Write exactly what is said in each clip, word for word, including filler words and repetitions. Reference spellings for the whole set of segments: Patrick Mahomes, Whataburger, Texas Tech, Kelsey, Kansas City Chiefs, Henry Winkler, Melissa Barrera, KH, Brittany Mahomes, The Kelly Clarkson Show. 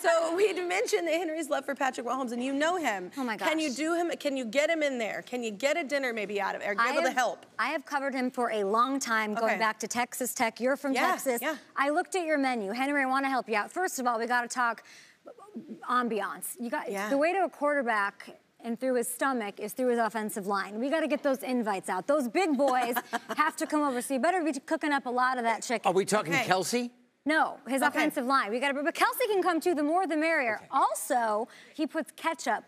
So we had mentioned that Henry's love for Patrick Mahomes, and you know him. Oh my gosh. Can you do him? Can you get him in there? Can you get a dinner maybe out of it? Are you able to help? I have covered him for a long time, going okay. back to Texas Tech. You're from yeah, Texas. Yeah. I looked at your menu, Henry. I want to help you out. First of all, we got to talk ambiance. You got yeah. the way to a quarterback. And through his stomach is through his offensive line. We got to get those invites out. Those big boys have to come over. So you better be cooking up a lot of that chicken. Are we talking okay. Kelsey? No, his okay. offensive line. We got to, but Kelsey can come too. The more, the merrier. Okay. Also, he puts ketchup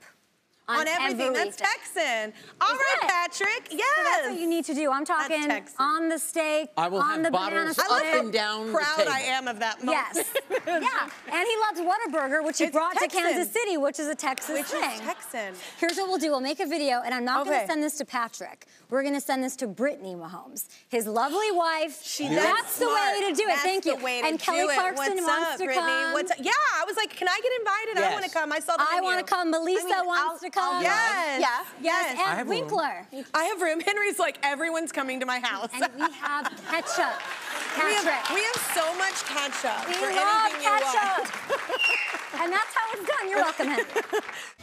on, on everything. everything. That's Texan. All is right, it? Patrick. Yes. So that's what you need to do. I'm talking on the steak, I will on have the banana split. I love how proud I am of that moment. Yes. Yeah. And he loves Whataburger, which he it's brought Texan. to Kansas City, which is a Texas which thing. Which is Texan. Here's what we'll do. We'll make a video, and I'm not okay. going to send this to Patrick. We're going to send this to Brittany Mahomes, his lovely wife. She that's, that's the way to do it. That's Thank you. The way to and do Kelly it. Clarkson What's wants up, to Brittany? come. What's up? Yeah. I was like, can I get invited? Yes. I want to come. I saw the I want to come. Melissa I mean, wants I'll, to come. Yes. Yes. Yes. yes. And Winkler. Room. I have room. Henry's like, everyone's coming to my house. And we have ketchup. We have, we have so much ketchup. We for love anything ketchup. You want. And that's how it's done. You're welcome, Henry.